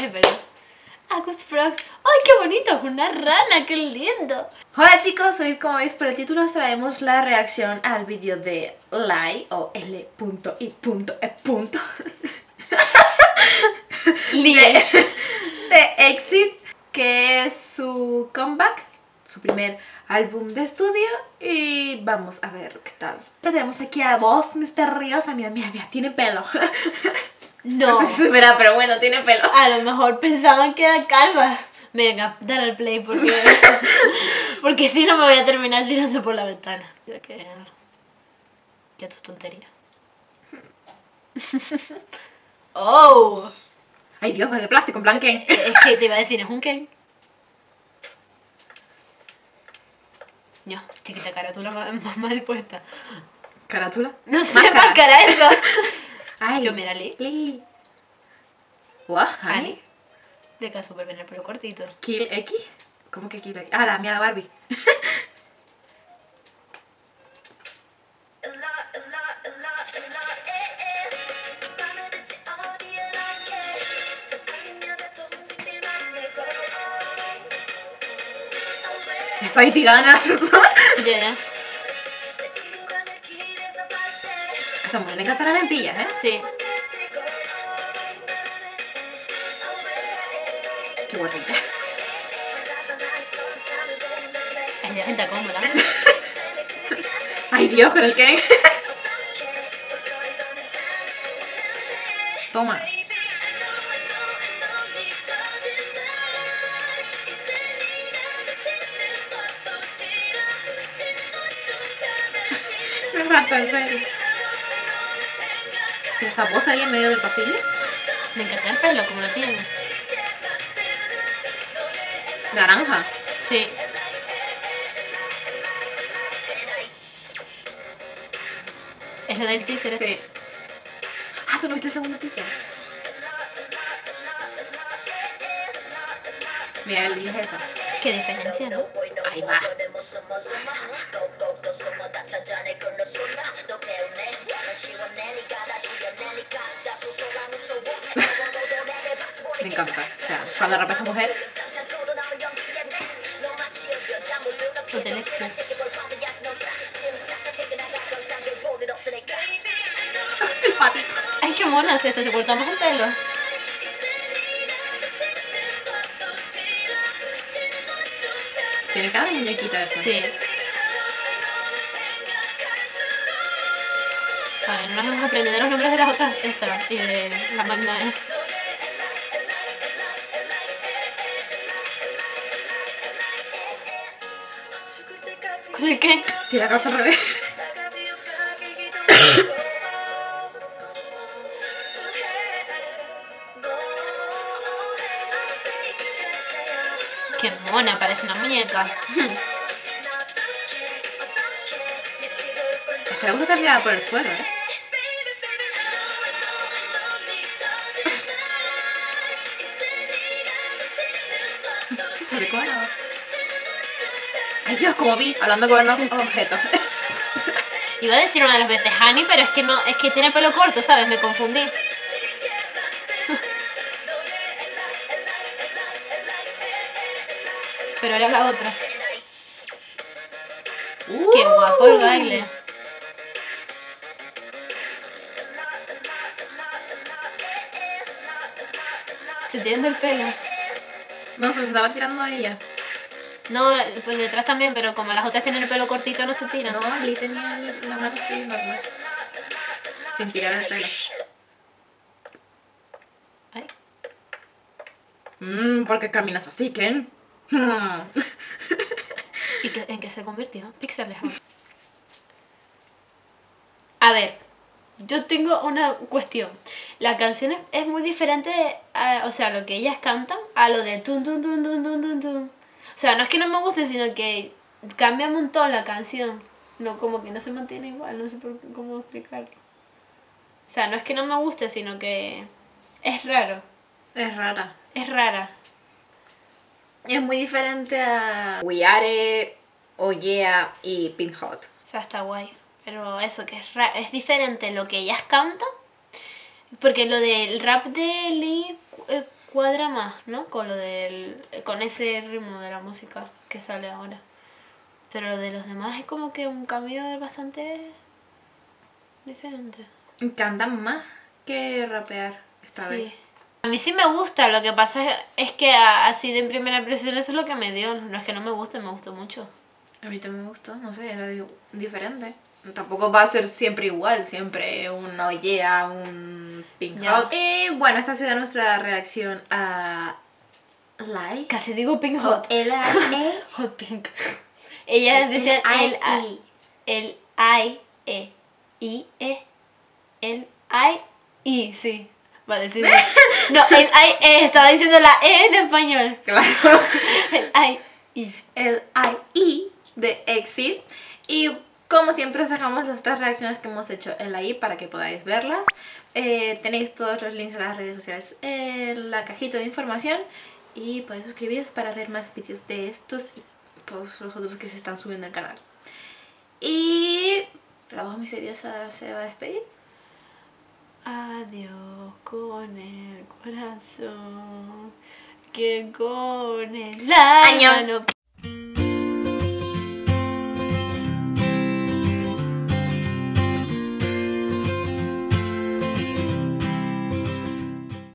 sabe, pero... August Frogs. ¡Ay, qué bonito! ¡Una rana! ¡Qué lindo! Hola chicos, hoy como veis por el título os traemos la reacción al vídeo de L.I.E. o L.I.E. de EXID, que es su comeback, su primer álbum de estudio, y vamos a ver qué tal. Pero tenemos aquí a la voz, Mr. Ríos. Mira, mira, mira, tiene pelo. No sé si se verá, pero bueno, tiene pelo. A lo mejor pensaban que era calva. Venga, dale al play porque... porque si no me voy a terminar tirando por la ventana. Ya tus tonterías. ¡Oh! ¡Ay Dios, es de plástico, en plan Ken! Es que te iba a decir, es un Ken. No, chiquita, carátula más mal puesta. ¿Carátula? No sé, más cara eso. Ay, yo mira, Lee. What, honey? Le cae súper bien el pelo cortito. ¿Kill X? ¿Cómo que Kill X? Ah, la mía, la Barbie. Esa haitiana. Ya. Esta mujer en catalán en pillas, ¿eh? Sí. Qué bonita. Ay, la gente cómoda. Ay, Dios, pero el que... Toma. Me encanta, en serio. Esa voz ahí en medio del pasillo. Me encanta el pelo, como lo tiene. Naranja. Sí. Es la del teaser. Sí. Ah, tú no viste el segundo teaser. Mira, el día es esa. Qué diferencia, ¿no? Ahí va. Me encanta, o sea, cuando rapa esta mujer. Ay, qué mona es esto, te cortamos un pelo. Tiene cara de muñequita eso. Sí. A ver, nos hemos aprendido los nombres de las otras y de la magna. ¿Con el qué? Tira la cabeza al revés. ¡Qué mona! Parece una muñeca. Espero que está tirada por el suelo, ¿eh? Ay Dios, como vi, hablando con un objeto. Iba a decir una de las veces Honey, pero es que no, es que tiene pelo corto, ¿sabes? Me confundí. Pero era la otra. ¡Qué guapo el baile! Se tiende el pelo. No, se estaba tirando a ella. No, pues detrás también, pero como las otras tienen el pelo cortito no se tiran. No, Lee tenía la mano así normal. Sin tirar el pelo. Ay. ¿Por qué caminas así, Ken? ¿Y en qué se convirtió? Pixeles. A ver, yo tengo una cuestión. La canción es muy diferente, o sea, lo que ellas cantan a lo de tun tun tun tun tun tun tun. O sea, no es que no me guste, sino que cambia un montón la canción. No, como que no se mantiene igual, no sé cómo explicarlo. O sea, no es que no me guste, sino que es raro. Es rara. Es rara. Es muy diferente a We Are, Oh Yeah y Pink Hot. O sea, está guay. Pero eso, que es diferente lo que ellas cantan. Porque lo del rap de Lee, cuadra más, ¿no? Con lo del, con ese ritmo de la música que sale ahora. Pero lo de los demás es como que un cambio bastante diferente. Cantan más que rapear esta vez. A mí sí me gusta, lo que pasa es que así de en primera impresión eso es lo que me dio. No es que no me guste, me gustó mucho. A mí también me gustó, no sé, era diferente. Tampoco va a ser siempre igual, siempre una ollea, un pink hot. Y bueno, esta será nuestra reacción a L.I.E. Casi digo pink hot. L.I.E. Hot pink. Ella decía L.I.E. L.I.E. I-E. L.I.E. Sí. Vale, sí. No, L.I.E. Estaba diciendo la E en español. Claro. L.I.E. L.I.E. de EXID. Y como siempre sacamos las tres reacciones que hemos hecho en la I para que podáis verlas. Tenéis todos los links a las redes sociales en la cajita de información. Y podéis suscribiros para ver más vídeos de estos y todos los otros que se están subiendo al canal. Y la voz misteriosa se va a despedir. Adiós con el corazón, que con el año no...